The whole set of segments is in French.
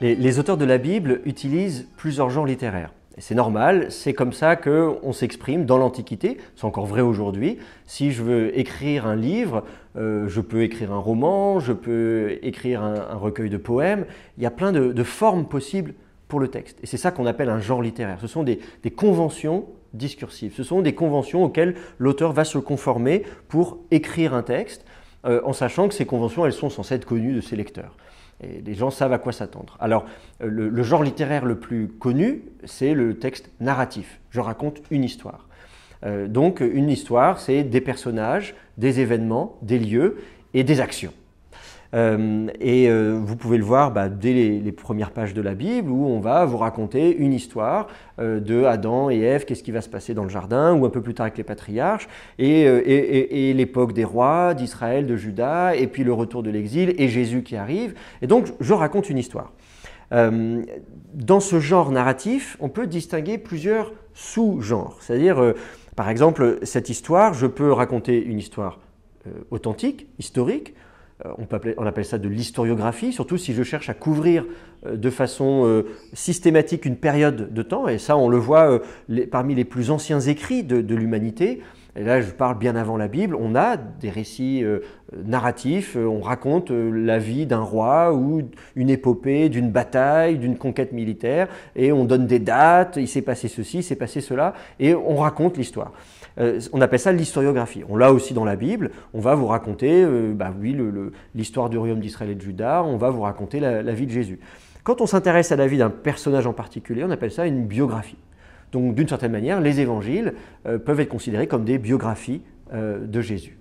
Les auteurs de la Bible utilisent plusieurs genres littéraires. C'est normal, c'est comme ça qu'on s'exprime dans l'Antiquité, c'est encore vrai aujourd'hui. Si je veux écrire un livre, je peux écrire un roman, je peux écrire un recueil de poèmes. Il y a plein de formes possibles pour le texte. Et c'est ça qu'on appelle un genre littéraire. Ce sont des conventions discursives, ce sont des conventions auxquelles l'auteur va se conformer pour écrire un texte, en sachant que ces conventions, elles sont censées être connues de ses lecteurs. Et les gens savent à quoi s'attendre. Alors, le genre littéraire le plus connu, c'est le texte narratif. Je raconte une histoire. Donc, une histoire, c'est des personnages, des événements, des lieux et des actions. Vous pouvez le voir dès les premières pages de la Bible, où on va vous raconter une histoire de Adam et Ève, qu'est-ce qui va se passer dans le jardin, ou un peu plus tard avec les patriarches, et l'époque des rois, d'Israël, de Juda, et puis le retour de l'exil, et Jésus qui arrive. Et donc, je raconte une histoire. Dans ce genre narratif, on peut distinguer plusieurs sous-genres. C'est-à-dire, par exemple, cette histoire, je peux raconter une histoire authentique, historique. On appelle ça de l'historiographie, surtout si je cherche à couvrir de façon systématique une période de temps. Et ça, on le voit parmi les plus anciens écrits de l'humanité. Et là, je parle bien avant la Bible. On a des récits narratifs. On raconte la vie d'un roi ou une épopée, d'une bataille, d'une conquête militaire. Et on donne des dates. Il s'est passé ceci, il s'est passé cela. Et on raconte l'histoire. On appelle ça l'historiographie. On l'a aussi dans la Bible. On va vous raconter l'histoire du royaume d'Israël et de Juda. On va vous raconter la vie de Jésus. Quand on s'intéresse à la vie d'un personnage en particulier, on appelle ça une biographie. Donc, d'une certaine manière, les évangiles peuvent être considérés comme des biographies de Jésus.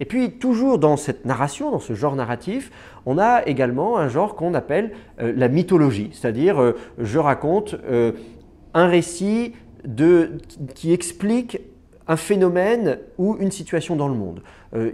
Et puis, toujours dans cette narration, dans ce genre narratif, on a également un genre qu'on appelle la mythologie. C'est-à-dire, je raconte un récit qui explique un phénomène ou une situation dans le monde.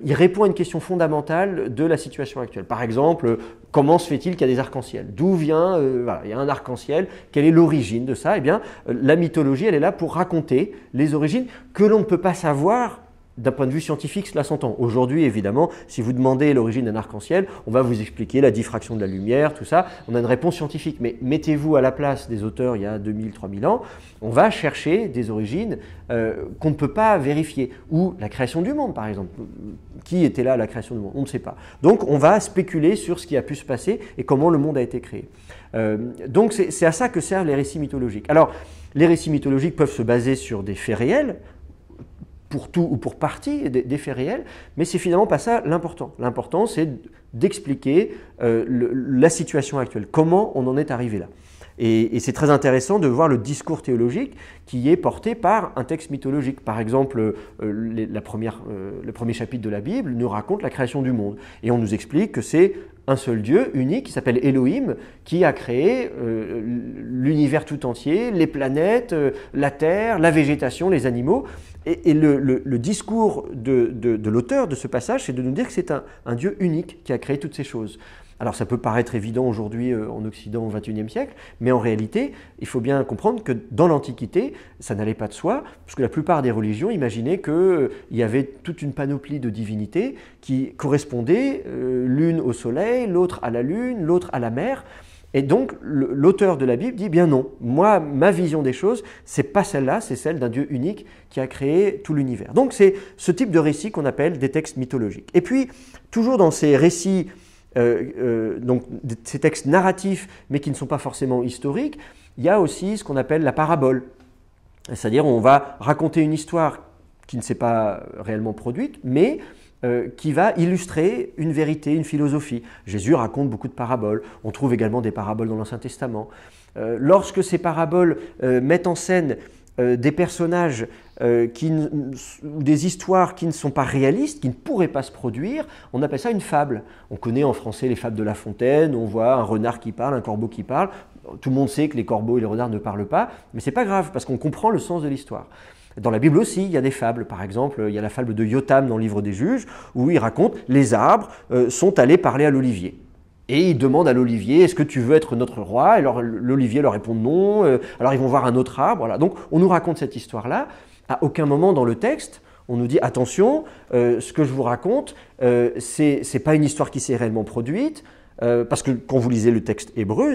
Il répond à une question fondamentale de la situation actuelle. Par exemple, comment se fait-il qu'il y a des arcs-en-ciel? D'où vient il y a un arc-en-ciel? Quelle est l'origine de ça? Eh bien, la mythologie, elle est là pour raconter les origines que l'on ne peut pas savoir d'un point de vue scientifique, cela s'entend. Aujourd'hui, évidemment, si vous demandez l'origine d'un arc-en-ciel, on va vous expliquer la diffraction de la lumière, tout ça. On a une réponse scientifique. Mais mettez-vous à la place des auteurs il y a 2000, 3000 ans. On va chercher des origines qu'on ne peut pas vérifier. Ou la création du monde, par exemple. Qui était là à la création du monde? On ne sait pas. Donc, on va spéculer sur ce qui a pu se passer et comment le monde a été créé. Donc, c'est à ça que servent les récits mythologiques. Alors, les récits mythologiques peuvent se baser sur des faits réels, pour tout ou pour partie des faits réels, mais c'est finalement pas ça l'important. L'important, c'est d'expliquer la situation actuelle, comment on en est arrivé là. Et c'est très intéressant de voir le discours théologique qui est porté par un texte mythologique. Par exemple, le premier chapitre de la Bible nous raconte la création du monde. Et on nous explique que c'est un seul Dieu unique qui s'appelle Elohim, qui a créé l'univers tout entier, les planètes, la terre, la végétation, les animaux. Et le discours de l'auteur de ce passage, c'est de nous dire que c'est un Dieu unique qui a créé toutes ces choses. Alors ça peut paraître évident aujourd'hui en Occident au XXIe siècle, mais en réalité, il faut bien comprendre que dans l'Antiquité, ça n'allait pas de soi, parce que la plupart des religions imaginaient qu'il y avait toute une panoplie de divinités qui correspondaient l'une au soleil, l'autre à la lune, l'autre à la mer. Et donc l'auteur de la Bible dit bien non, moi, ma vision des choses, c'est pas celle-là, c'est celle d'un Dieu unique qui a créé tout l'univers. Donc c'est ce type de récit qu'on appelle des textes mythologiques. Et puis, toujours dans ces récits donc ces textes narratifs mais qui ne sont pas forcément historiques, il y a aussi ce qu'on appelle la parabole, c'est-à-dire on va raconter une histoire qui ne s'est pas réellement produite mais qui va illustrer une vérité, une philosophie. Jésus raconte beaucoup de paraboles, on trouve également des paraboles dans l'Ancien Testament. Lorsque ces paraboles mettent en scène des personnages ou des histoires qui ne sont pas réalistes, qui ne pourraient pas se produire, on appelle ça une fable. On connaît en français les fables de La Fontaine, on voit un renard qui parle, un corbeau qui parle. Tout le monde sait que les corbeaux et les renards ne parlent pas, mais c'est pas grave parce qu'on comprend le sens de l'histoire. Dans la Bible aussi, il y a des fables. Par exemple, il y a la fable de Yotam dans le livre des Juges, où il raconte « les arbres sont allés parler à l'olivier ». Et ils demandent à l'olivier, est-ce que tu veux être notre roi? Et l'olivier leur répond non, alors ils vont voir un autre arbre. Voilà. Donc on nous raconte cette histoire-là. À aucun moment dans le texte, on nous dit, attention, ce que je vous raconte, c'est pas une histoire qui s'est réellement produite, Parce que quand vous lisez le texte hébreu,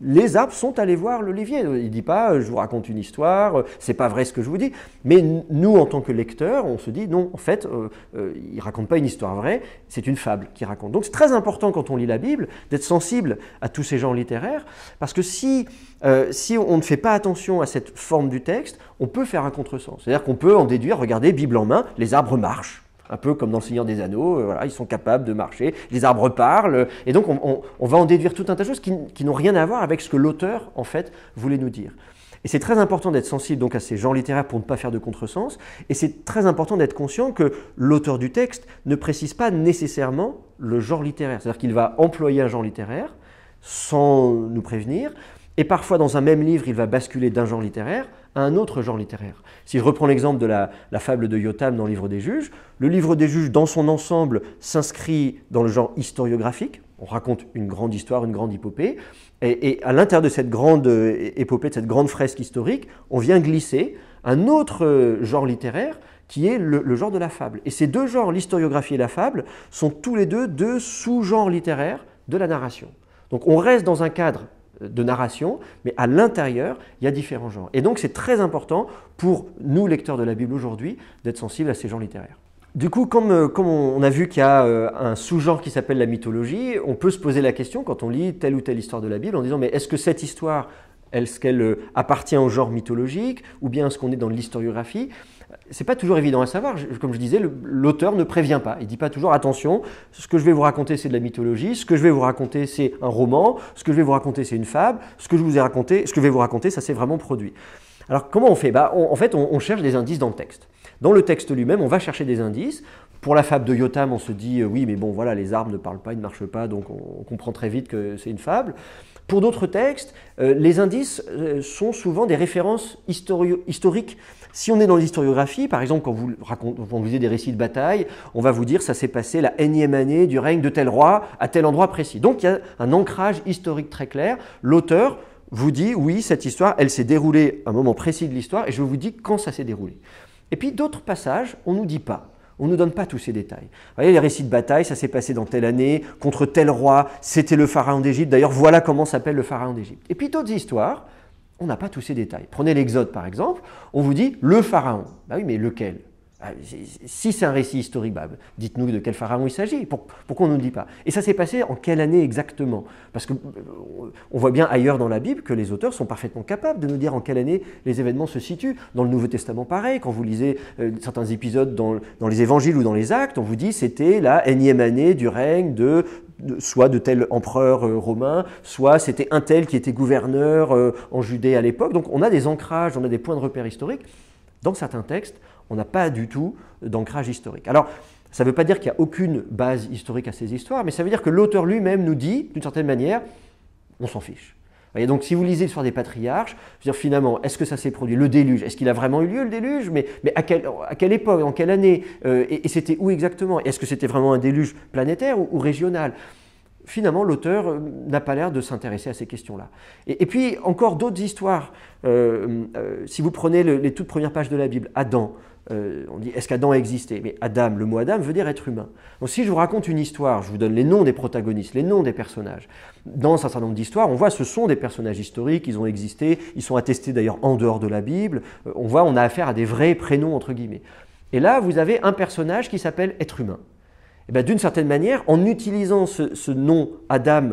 les arbres sont allés voir le lévier. Il ne dit pas « je vous raconte une histoire, c'est pas vrai ce que je vous dis ». Mais nous, en tant que lecteurs, on se dit « non, en fait, il ne raconte pas une histoire vraie, c'est une fable qu'il raconte ». Donc c'est très important quand on lit la Bible d'être sensible à tous ces genres littéraires, parce que si on ne fait pas attention à cette forme du texte, on peut faire un contresens. C'est-à-dire qu'on peut en déduire « regardez, Bible en main, les arbres marchent ». Un peu comme dans Le Seigneur des Anneaux, voilà, ils sont capables de marcher, les arbres parlent, et donc on va en déduire tout un tas de choses qui n'ont rien à voir avec ce que l'auteur, en fait, voulait nous dire. Et c'est très important d'être sensible donc à ces genres littéraires pour ne pas faire de contresens, et c'est très important d'être conscient que l'auteur du texte ne précise pas nécessairement le genre littéraire, c'est-à-dire qu'il va employer un genre littéraire sans nous prévenir, et parfois dans un même livre, il va basculer d'un genre littéraire à un autre genre littéraire. Si je reprends l'exemple de la fable de Yotam dans le Livre des Juges, le Livre des Juges, dans son ensemble, s'inscrit dans le genre historiographique. On raconte une grande histoire, une grande épopée. Et à l'intérieur de cette grande épopée, de cette grande fresque historique, on vient glisser un autre genre littéraire qui est le genre de la fable. Et ces deux genres, l'historiographie et la fable, sont tous les deux deux sous-genres littéraires de la narration. Donc on reste dans un cadre de narration, mais à l'intérieur, il y a différents genres. Et donc, c'est très important pour nous, lecteurs de la Bible aujourd'hui, d'être sensibles à ces genres littéraires. Du coup, comme on a vu qu'il y a un sous-genre qui s'appelle la mythologie, on peut se poser la question, quand on lit telle ou telle histoire de la Bible, en disant « mais est-ce que cette histoire, est-ce qu'elle appartient au genre mythologique ou bien est-ce qu'on est dans l'historiographie ?» C'est pas toujours évident à savoir. Comme je disais, l'auteur ne prévient pas. Il dit pas toujours « attention, ce que je vais vous raconter, c'est de la mythologie, ce que je vais vous raconter, c'est un roman, ce que je vais vous raconter, c'est une fable, ce que je vais vous raconter, ça s'est vraiment produit ». Alors comment on fait ? En fait, on cherche des indices dans le texte. Dans le texte lui-même, on va chercher des indices. Pour la fable de Yotam, on se dit « oui, mais bon, voilà, les arbres ne parlent pas, ils ne marchent pas, donc on comprend très vite que c'est une fable ». Pour d'autres textes, les indices sont souvent des références historiques. Si on est dans l'historiographie, par exemple, quand vous lisez des récits de bataille, on va vous dire « ça s'est passé la énième année du règne de tel roi à tel endroit précis ». Donc il y a un ancrage historique très clair. L'auteur vous dit « oui, cette histoire, elle s'est déroulée à un moment précis de l'histoire et je vous dis quand ça s'est déroulé ». Et puis d'autres passages, on ne nous dit pas. On ne nous donne pas tous ces détails. Vous voyez, les récits de bataille, ça s'est passé dans telle année, contre tel roi, c'était le pharaon d'Égypte. D'ailleurs, voilà comment s'appelle le pharaon d'Égypte. Et puis d'autres histoires, on n'a pas tous ces détails. Prenez l'Exode, par exemple, on vous dit « le pharaon ». Bah oui, mais lequel ? Si c'est un récit historique, bah, dites-nous de quel pharaon il s'agit, pourquoi on ne nous le dit pas ? Et ça s'est passé en quelle année exactement ? Parce qu'on voit bien ailleurs dans la Bible que les auteurs sont parfaitement capables de nous dire en quelle année les événements se situent. Dans le Nouveau Testament, pareil, quand vous lisez certains épisodes dans les évangiles ou dans les actes, on vous dit c'était la énième année du règne soit de tel empereur romain, soit c'était un tel qui était gouverneur en Judée à l'époque. Donc on a des ancrages, on a des points de repère historiques. Dans certains textes, on n'a pas du tout d'ancrage historique. Alors, ça ne veut pas dire qu'il n'y a aucune base historique à ces histoires, mais ça veut dire que l'auteur lui-même nous dit, d'une certaine manière, on s'en fiche. Et donc, si vous lisez l'histoire des patriarches, je veux dire, finalement, est-ce que ça s'est produit ? Le déluge, est-ce qu'il a vraiment eu lieu, le déluge ? Mais à quelle époque, en quelle année ? Et c'était où exactement ? Est-ce que c'était vraiment un déluge planétaire ou régional ? Finalement, l'auteur n'a pas l'air de s'intéresser à ces questions-là. Et puis, encore d'autres histoires. Si vous prenez les toutes premières pages de la Bible, Adam, on dit « est-ce qu'Adam a existé ?» Mais Adam, le mot Adam veut dire être humain. Donc si je vous raconte une histoire, je vous donne les noms des protagonistes, les noms des personnages. Dans un certain nombre d'histoires, on voit ce sont des personnages historiques, ils ont existé, ils sont attestés d'ailleurs en dehors de la Bible. On a affaire à des vrais prénoms, entre guillemets. Et là, vous avez un personnage qui s'appelle être humain. D'une certaine manière, en utilisant ce nom Adam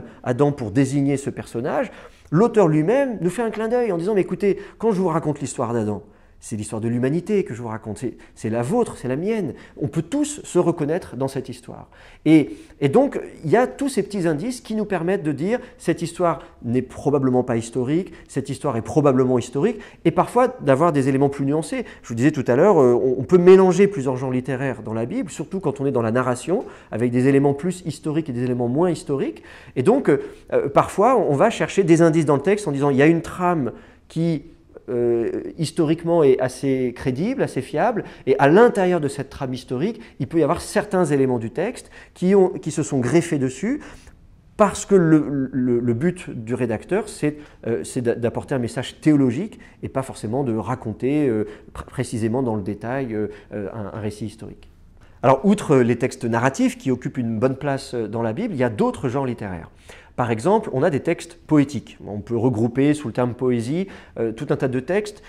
pour désigner ce personnage, l'auteur lui-même nous fait un clin d'œil en disant « mais écoutez, quand je vous raconte l'histoire d'Adam, c'est l'histoire de l'humanité que je vous raconte, c'est la vôtre, c'est la mienne. On peut tous se reconnaître dans cette histoire. » Et donc, il y a tous ces petits indices qui nous permettent de dire « cette histoire n'est probablement pas historique, cette histoire est probablement historique », et parfois d'avoir des éléments plus nuancés. Je vous disais tout à l'heure, on peut mélanger plusieurs genres littéraires dans la Bible, surtout quand on est dans la narration, avec des éléments plus historiques et des éléments moins historiques. Et donc, parfois, on va chercher des indices dans le texte en disant « il y a une trame qui… » historiquement est assez crédible, assez fiable, et à l'intérieur de cette trame historique, il peut y avoir certains éléments du texte qui se sont greffés dessus, parce que le but du rédacteur, c'est d'apporter un message théologique, et pas forcément de raconter précisément dans le détail un récit historique. Alors, outre les textes narratifs qui occupent une bonne place dans la Bible, il y a d'autres genres littéraires. Par exemple, on a des textes poétiques. On peut regrouper sous le terme poésie tout un tas de textes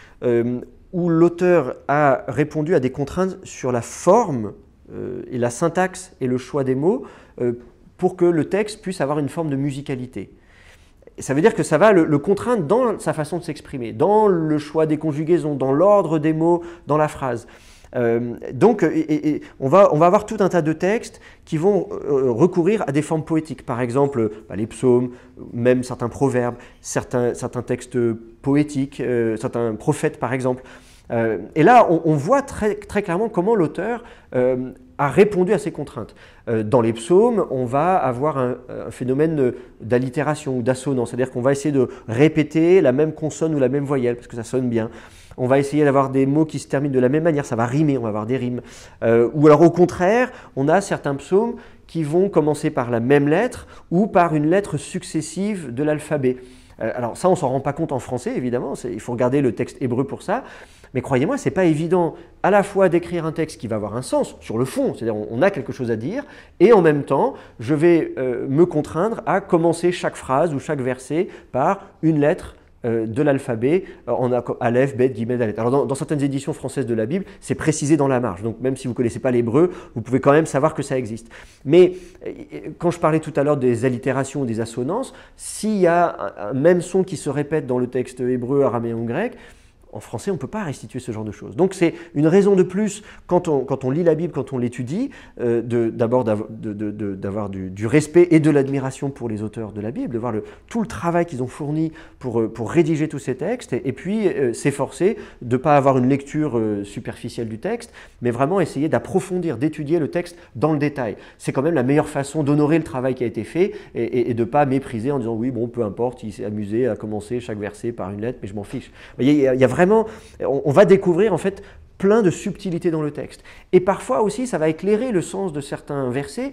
où l'auteur a répondu à des contraintes sur la forme et la syntaxe et le choix des mots pour que le texte puisse avoir une forme de musicalité. Ça veut dire que ça va le contraindre dans sa façon de s'exprimer, dans le choix des conjugaisons, dans l'ordre des mots, dans la phrase. Donc on va avoir tout un tas de textes qui vont recourir à des formes poétiques. Par exemple, les psaumes, même certains proverbes, certains textes poétiques, certains prophètes par exemple. Et là, on voit très clairement comment l'auteur a répondu à ces contraintes. Dans les psaumes, on va avoir un phénomène d'allitération ou d'assonance, c'est-à-dire qu'on va essayer de répéter la même consonne ou la même voyelle, parce que ça sonne bien. On va essayer d'avoir des mots qui se terminent de la même manière, ça va rimer, on va avoir des rimes. Ou alors au contraire, on a certains psaumes qui vont commencer par la même lettre ou par une lettre successive de l'alphabet. Alors ça, on ne s'en rend pas compte en français, évidemment, il faut regarder le texte hébreu pour ça. Mais croyez-moi, ce n'est pas évident à la fois d'écrire un texte qui va avoir un sens sur le fond, c'est-à-dire on a quelque chose à dire, et en même temps, je vais me contraindre à commencer chaque phrase ou chaque verset par une lettre de l'alphabet, en aleph, bet, guillemets, dalet. Alors dans certaines éditions françaises de la Bible, c'est précisé dans la marge, donc même si vous ne connaissez pas l'hébreu, vous pouvez quand même savoir que ça existe. Mais quand je parlais tout à l'heure des allitérations ou des assonances, s'il y a un même son qui se répète dans le texte hébreu, araméen ou grec, en français, on ne peut pas restituer ce genre de choses. Donc c'est une raison de plus, quand on lit la Bible, quand on l'étudie, d'abord d'avoir du respect et de l'admiration pour les auteurs de la Bible, de voir tout le travail qu'ils ont fourni pour rédiger tous ces textes, et puis s'efforcer de ne pas avoir une lecture superficielle du texte, mais vraiment essayer d'approfondir, d'étudier le texte dans le détail. C'est quand même la meilleure façon d'honorer le travail qui a été fait, et de ne pas mépriser en disant « oui, bon, peu importe, il s'est amusé à commencer chaque verset par une lettre, mais je m'en fiche ». Il y a vraiment on va découvrir en fait plein de subtilités dans le texte. Et parfois aussi, ça va éclairer le sens de certains versets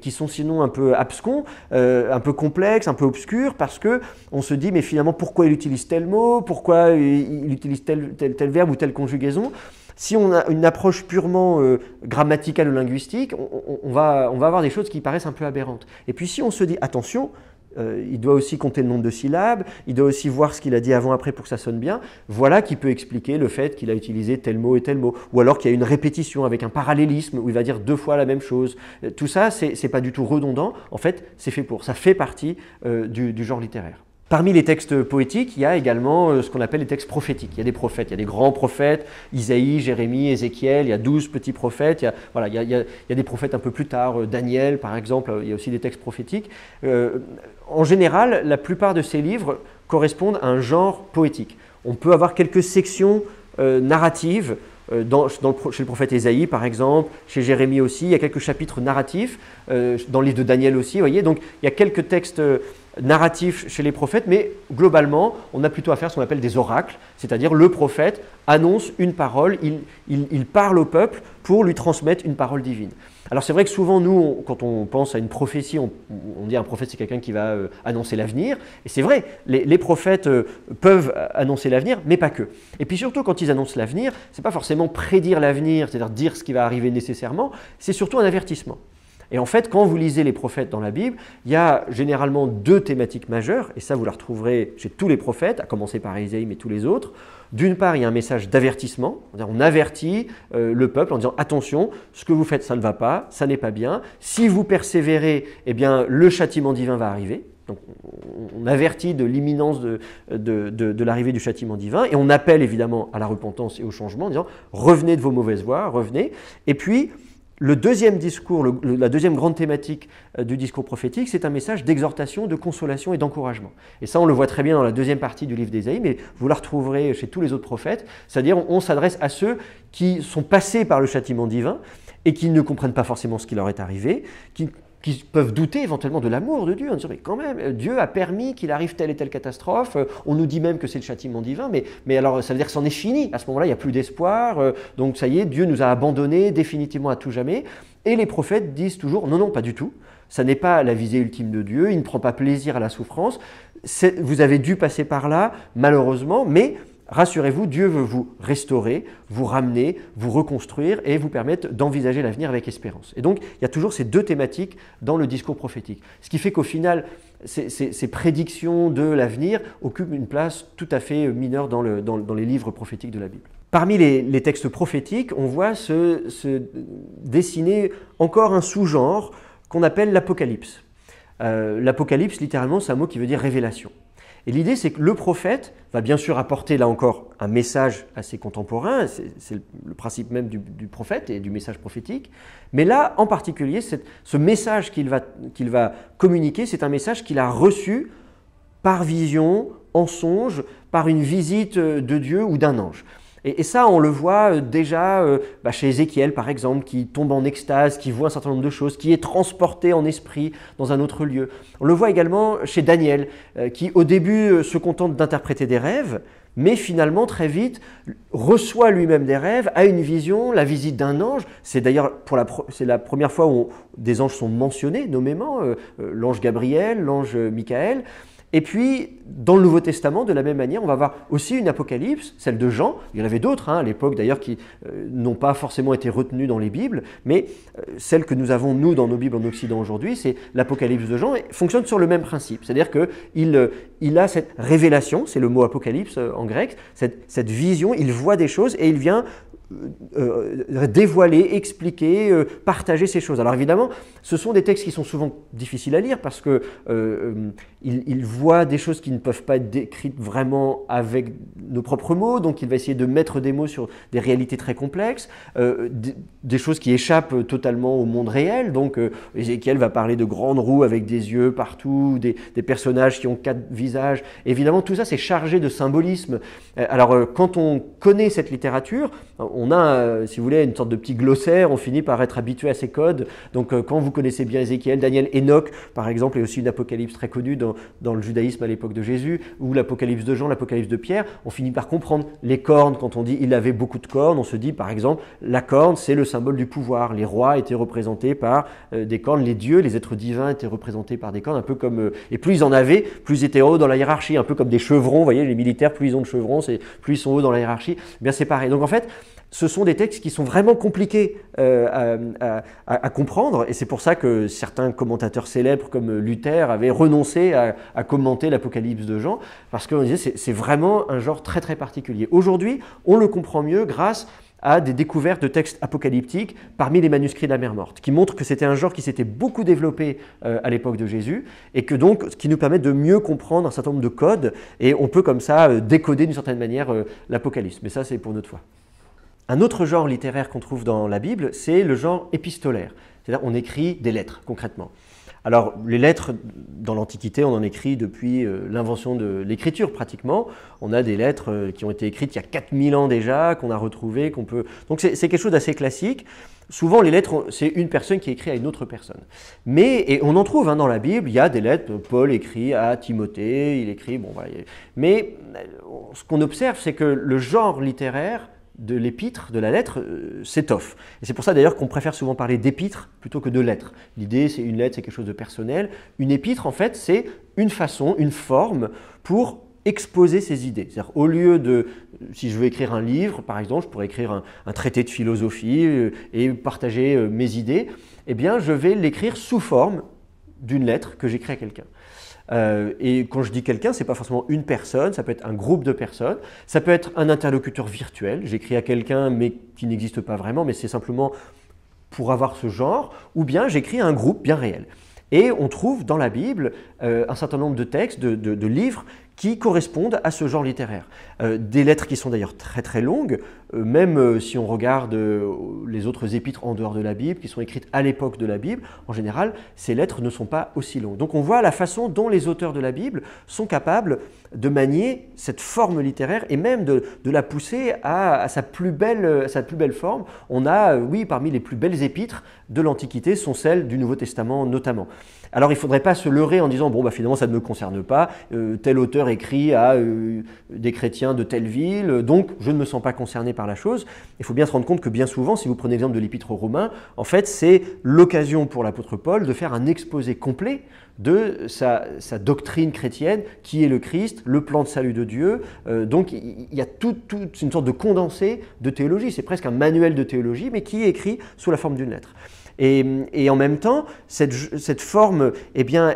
qui sont sinon un peu abscons, un peu complexes, un peu obscurs, parce qu'on se dit mais finalement pourquoi il utilise tel mot, pourquoi il utilise tel verbe ou telle conjugaison. Si on a une approche purement grammaticale ou linguistique, on va avoir des choses qui paraissent un peu aberrantes. Et puis si on se dit attention, il doit aussi compter le nombre de syllabes, il doit aussi voir ce qu'il a dit avant-après pour que ça sonne bien. Voilà qui peut expliquer le fait qu'il a utilisé tel mot et tel mot. Ou alors qu'il y a une répétition avec un parallélisme où il va dire deux fois la même chose. Tout ça, c'est pas du tout redondant. En fait, c'est fait pour. Ça fait partie du genre littéraire. Parmi les textes poétiques, il y a également ce qu'on appelle les textes prophétiques. Il y a des prophètes, il y a des grands prophètes, Isaïe, Jérémie, Ézéchiel, il y a 12 petits prophètes, il y a des prophètes un peu plus tard, Daniel par exemple, il y a aussi des textes prophétiques. En général, la plupart de ces livres correspondent à un genre poétique. On peut avoir quelques sections narratives, chez le prophète Ésaïe par exemple, chez Jérémie aussi, il y a quelques chapitres narratifs, dans le livre de Daniel aussi, voyez, donc il y a quelques textes narratifs chez les prophètes, mais globalement, on a plutôt affaire à ce qu'on appelle des oracles, c'est-à-dire le prophète annonce une parole, il parle au peuple pour lui transmettre une parole divine. Alors c'est vrai que souvent, nous, quand on pense à une prophétie, on dit un prophète c'est quelqu'un qui va annoncer l'avenir, et c'est vrai, les prophètes peuvent annoncer l'avenir, mais pas que. Et puis surtout, quand ils annoncent l'avenir, c'est pas forcément prédire l'avenir, c'est-à-dire dire ce qui va arriver nécessairement, c'est surtout un avertissement. Et en fait, quand vous lisez les prophètes dans la Bible, il y a généralement deux thématiques majeures, et ça vous la retrouverez chez tous les prophètes, à commencer par Ésaïe mais tous les autres. D'une part, il y a un message d'avertissement, on avertit le peuple en disant « attention, ce que vous faites ça ne va pas, ça n'est pas bien, si vous persévérez, eh bien, le châtiment divin va arriver ». Donc on avertit de l'imminence de l'arrivée du châtiment divin, et on appelle évidemment à la repentance et au changement en disant « revenez de vos mauvaises voies, revenez ». Et puis, le deuxième discours, la deuxième grande thématique du discours prophétique, c'est un message d'exhortation, de consolation et d'encouragement. Et ça, on le voit très bien dans la deuxième partie du livre d'Ésaïe, mais vous la retrouverez chez tous les autres prophètes, c'est-à-dire on s'adresse à ceux qui sont passés par le châtiment divin et qui ne comprennent pas forcément ce qui leur est arrivé, qui peuvent douter éventuellement de l'amour de Dieu, en disant « mais quand même, Dieu a permis qu'il arrive telle et telle catastrophe, on nous dit même que c'est le châtiment divin, mais alors ça veut dire que c'en est fini, à ce moment-là il n'y a plus d'espoir, donc ça y est, Dieu nous a abandonnés définitivement à tout jamais ». Et les prophètes disent toujours « non, non, pas du tout, ça n'est pas la visée ultime de Dieu, il ne prend pas plaisir à la souffrance, vous avez dû passer par là, malheureusement, mais rassurez-vous, Dieu veut vous restaurer, vous ramener, vous reconstruire et vous permettre d'envisager l'avenir avec espérance. Et donc, il y a toujours ces deux thématiques dans le discours prophétique. Ce qui fait qu'au final, ces prédictions de l'avenir occupent une place tout à fait mineure dans les livres prophétiques de la Bible. Parmi les textes prophétiques, on voit se dessiner encore un sous-genre qu'on appelle l'Apocalypse. L'Apocalypse, littéralement, c'est un mot qui veut dire « révélation ». Et l'idée, c'est que le prophète va bien sûr apporter, là encore, un message à ses contemporains, c'est le principe même du prophète et du message prophétique, mais là, en particulier, ce message qu'il va communiquer, c'est un message qu'il a reçu par vision, en songe, par une visite de Dieu ou d'un ange. Et ça, on le voit déjà chez Ézéchiel, par exemple, qui tombe en extase, qui voit un certain nombre de choses, qui est transporté en esprit dans un autre lieu. On le voit également chez Daniel, qui au début se contente d'interpréter des rêves, mais finalement, très vite, reçoit lui-même des rêves, a une vision, la visite d'un ange. C'est d'ailleurs la première fois où des anges sont mentionnés, nommément, l'ange Gabriel, l'ange Michaël. Et puis, dans le Nouveau Testament, de la même manière, on va voir aussi une apocalypse, celle de Jean. Il y en avait d'autres à l'époque, d'ailleurs, qui n'ont pas forcément été retenues dans les Bibles, mais celle que nous avons, nous, dans nos Bibles en Occident aujourd'hui, c'est l'apocalypse de Jean, et fonctionne sur le même principe. C'est-à-dire qu'il a cette révélation, c'est le mot apocalypse en grec, cette vision, il voit des choses et il vient dévoiler, expliquer, partager ces choses. Alors évidemment, ce sont des textes qui sont souvent difficiles à lire parce que il voit des choses qui ne peuvent pas être décrites vraiment avec nos propres mots, donc il va essayer de mettre des mots sur des réalités très complexes, des choses qui échappent totalement au monde réel, donc Ézéchiel va parler de grandes roues avec des yeux partout, des personnages qui ont 4 visages, évidemment tout ça c'est chargé de symbolisme. Alors quand on connaît cette littérature, on a, si vous voulez, une sorte de petit glossaire, on finit par être habitué à ces codes. Donc quand vous connaissez bien Ézéchiel, Daniel, Enoch, par exemple, est aussi une apocalypse très connue dans le judaïsme à l'époque de Jésus, ou l'apocalypse de Jean, l'apocalypse de Pierre, on finit par comprendre les cornes. Quand on dit « il avait beaucoup de cornes », on se dit par exemple « la corne, c'est le symbole du pouvoir ». Les rois étaient représentés par des cornes, les dieux, les êtres divins étaient représentés par des cornes, un peu comme... et plus ils en avaient, plus ils étaient hauts dans la hiérarchie, un peu comme des chevrons, vous voyez, les militaires, plus ils ont de chevrons, plus ils sont hauts dans la hiérarchie. Eh bien, c'est pareil. Donc en fait, ce sont des textes qui sont vraiment compliqués à comprendre, et c'est pour ça que certains commentateurs célèbres comme Luther avaient renoncé à commenter l'Apocalypse de Jean, parce qu'on disait que c'est vraiment un genre très très particulier. Aujourd'hui, on le comprend mieux grâce à des découvertes de textes apocalyptiques parmi les manuscrits de la Mer Morte, qui montrent que c'était un genre qui s'était beaucoup développé à l'époque de Jésus, et que donc, ce qui nous permet de mieux comprendre un certain nombre de codes, et on peut comme ça décoder d'une certaine manière l'Apocalypse, mais ça c'est pour notre fois. Un autre genre littéraire qu'on trouve dans la Bible, c'est le genre épistolaire. C'est-à-dire on écrit des lettres, concrètement. Alors, les lettres, dans l'Antiquité, on en écrit depuis l'invention de l'écriture, pratiquement. On a des lettres qui ont été écrites il y a 4000 ans déjà, qu'on a retrouvées, qu'on peut... Donc, c'est quelque chose d'assez classique. Souvent, les lettres, c'est une personne qui écrit à une autre personne. Et on en trouve dans la Bible, il y a des lettres, Paul écrit à Timothée, il écrit... Bon, voilà. Mais ce qu'on observe, c'est que le genre littéraire de l'épître, de la lettre, s'étoffe. Et c'est pour ça d'ailleurs qu'on préfère souvent parler d'épître plutôt que de lettre. L'idée, c'est une lettre, c'est quelque chose de personnel. Une épître, en fait, c'est une façon, une forme pour exposer ses idées. C'est-à-dire, au lieu de, si je veux écrire un livre, par exemple, je pourrais écrire un traité de philosophie et partager mes idées, eh bien, je vais l'écrire sous forme d'une lettre que j'écris à quelqu'un. Et quand je dis quelqu'un, c'est pas forcément une personne, ça peut être un groupe de personnes, ça peut être un interlocuteur virtuel, j'écris à quelqu'un mais qui n'existe pas vraiment, mais c'est simplement pour avoir ce genre, ou bien j'écris à un groupe bien réel. Et on trouve dans la Bible un certain nombre de textes, de livres qui correspondent à ce genre littéraire. Des lettres qui sont d'ailleurs très très longues, même si on regarde les autres épîtres en dehors de la Bible, qui sont écrites à l'époque de la Bible, en général, ces lettres ne sont pas aussi longues. Donc on voit la façon dont les auteurs de la Bible sont capables de manier cette forme littéraire et même de la pousser à sa plus belle forme. On a, oui, parmi les plus belles épîtres de l'Antiquité sont celles du Nouveau Testament notamment. Alors il ne faudrait pas se leurrer en disant « bon, bah, finalement, ça ne me concerne pas, tel auteur écrit à des chrétiens de telle ville, donc je ne me sens pas concerné par la chose ». Il faut bien se rendre compte que bien souvent, si vous prenez l'exemple de l'épître aux Romains, en fait, c'est l'occasion pour l'apôtre Paul de faire un exposé complet de sa doctrine chrétienne, qui est le Christ, le plan de salut de Dieu. Donc il y a toute une sorte de condensé de théologie, c'est presque un manuel de théologie, mais qui est écrit sous la forme d'une lettre. Et en même temps, cette forme, eh bien,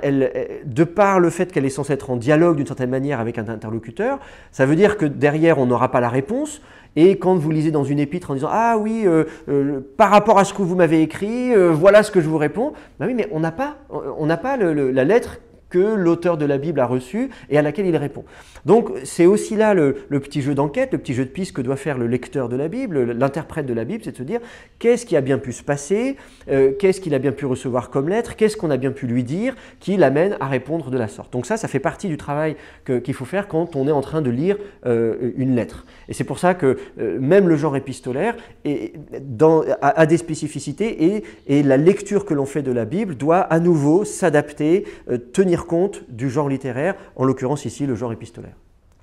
de par le fait qu'elle est censée être en dialogue d'une certaine manière avec un interlocuteur, ça veut dire que derrière on n'aura pas la réponse. Et quand vous lisez dans une épître en disant « ah oui, par rapport à ce que vous m'avez écrit, voilà ce que je vous réponds », ben oui, mais on n'a pas, la lettre que l'auteur de la Bible a reçue et à laquelle il répond. Donc c'est aussi là le petit jeu d'enquête, le petit jeu de piste que doit faire le lecteur de la Bible, l'interprète de la Bible, c'est de se dire qu'est-ce qui a bien pu se passer, qu'est-ce qu'il a bien pu recevoir comme lettre, qu'est-ce qu'on a bien pu lui dire qui l'amène à répondre de la sorte. Donc ça fait partie du travail qu'il faut faire quand on est en train de lire une lettre. Et c'est pour ça que même le genre épistolaire a des spécificités et la lecture que l'on fait de la Bible doit à nouveau s'adapter, tenir compte du genre littéraire, en l'occurrence ici le genre épistolaire.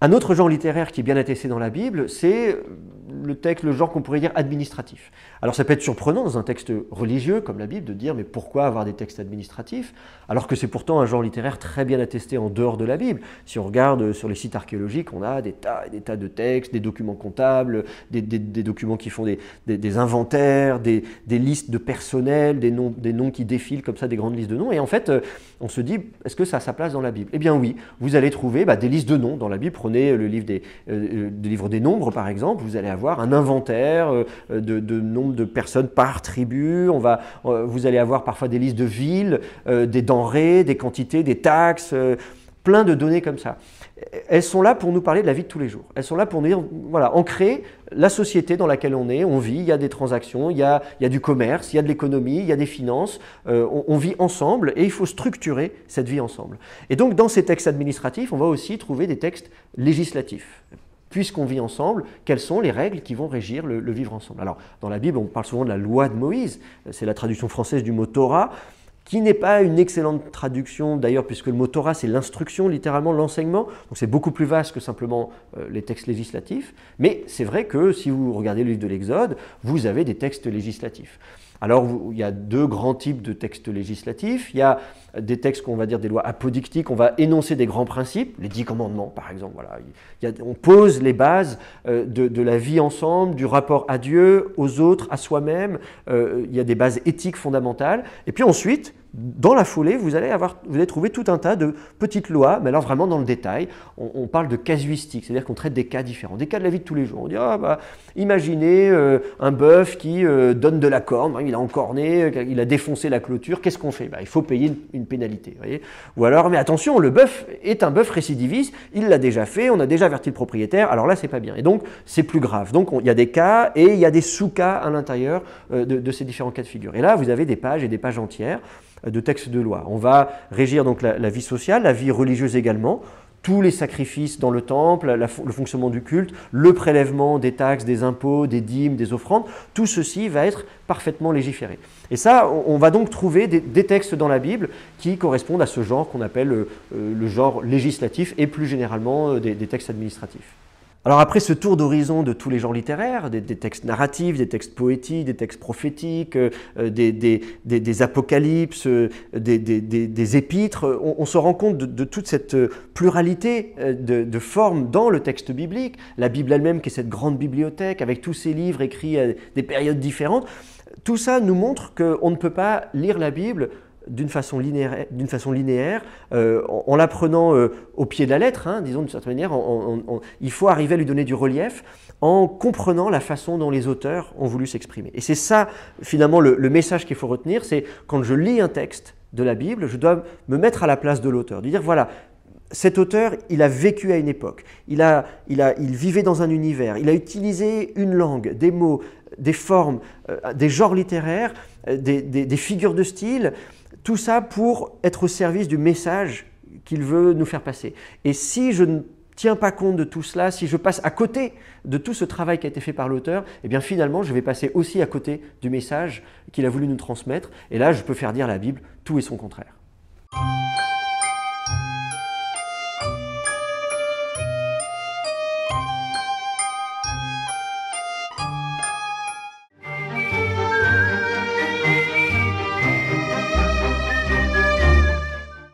Un autre genre littéraire qui est bien attesté dans la Bible, c'est le genre qu'on pourrait dire administratif. Alors ça peut être surprenant dans un texte religieux comme la Bible de dire mais pourquoi avoir des textes administratifs alors que c'est pourtant un genre littéraire très bien attesté en dehors de la Bible. Si on regarde sur les sites archéologiques, on a des tas et des tas de textes, des documents comptables, des documents qui font des inventaires, des listes de personnel, des noms qui défilent comme ça, des grandes listes de noms. Et en fait, on se dit est-ce que ça a sa place dans la Bible? Eh bien oui, vous allez trouver des listes de noms dans la Bible. Prenez le livre des Nombres par exemple, vous allez avoir un inventaire de nombre de personnes par tribu, vous allez avoir parfois des listes de villes, des denrées, des quantités, des taxes, plein de données comme ça. Elles sont là pour nous parler de la vie de tous les jours. Elles sont là pour nous dire, voilà, ancrer la société dans laquelle on est, on vit, il y a des transactions, il y a du commerce, il y a de l'économie, il y a des finances, on vit ensemble et il faut structurer cette vie ensemble. Et donc dans ces textes administratifs, on va aussi trouver des textes législatifs. Puisqu'on vit ensemble, quelles sont les règles qui vont régir le vivre ensemble? Alors dans la Bible, on parle souvent de la loi de Moïse, c'est la traduction française du mot « Torah », qui n'est pas une excellente traduction d'ailleurs, puisque le mot Torah c'est l'instruction, littéralement l'enseignement, donc c'est beaucoup plus vaste que simplement les textes législatifs, mais c'est vrai que si vous regardez le livre de l'Exode, vous avez des textes législatifs. Alors il y a deux grands types de textes législatifs, il y a des textes qu'on va dire des lois apodictiques, on va énoncer des grands principes, les 10 commandements par exemple, voilà. On pose les bases de la vie ensemble, du rapport à Dieu, aux autres, à soi-même, il y a des bases éthiques fondamentales, et puis ensuite, dans la foulée, vous allez trouver tout un tas de petites lois, mais alors vraiment dans le détail, on parle de casuistique, c'est-à-dire qu'on traite des cas différents, des cas de la vie de tous les jours. On dit, imaginez un bœuf qui donne de la corne, il a encorné, il a défoncé la clôture, qu'est-ce qu'on fait? Il faut payer une pénalité. Vous voyez, ou alors, mais attention, le bœuf est un bœuf récidiviste, il l'a déjà fait, on a déjà averti le propriétaire, alors là, c'est pas bien. Et donc, c'est plus grave. Donc, il y a des cas et il y a des sous-cas à l'intérieur de ces différents cas de figure. Et là, vous avez des pages et des pages entières de textes de loi. On va régir donc la vie sociale, la vie religieuse également, tous les sacrifices dans le temple, le fonctionnement du culte, le prélèvement des taxes, des impôts, des dîmes, des offrandes, tout ceci va être parfaitement légiféré. Et ça, on va donc trouver des textes dans la Bible qui correspondent à ce genre qu'on appelle le genre législatif et plus généralement des textes administratifs. Alors après ce tour d'horizon de tous les genres littéraires, des textes narratifs, des textes poétiques, des textes prophétiques, des apocalypses, des épîtres, on se rend compte de toute cette pluralité de formes dans le texte biblique, la Bible elle-même qui est cette grande bibliothèque avec tous ces livres écrits à des périodes différentes. Tout ça nous montre qu'on ne peut pas lire la Bible d'une façon linéaire, en la prenant au pied de la lettre, disons d'une certaine manière, il faut arriver à lui donner du relief en comprenant la façon dont les auteurs ont voulu s'exprimer. Et c'est ça, finalement, le message qu'il faut retenir, c'est quand je lis un texte de la Bible, je dois me mettre à la place de l'auteur, de dire voilà, cet auteur, il a vécu à une époque, il vivait dans un univers, il a utilisé une langue, des mots, des formes, des genres littéraires, des figures de style, tout ça pour être au service du message qu'il veut nous faire passer. Et si je ne tiens pas compte de tout cela, si je passe à côté de tout ce travail qui a été fait par l'auteur, eh bien finalement je vais passer aussi à côté du message qu'il a voulu nous transmettre. Et là je peux faire dire à la Bible tout et son contraire.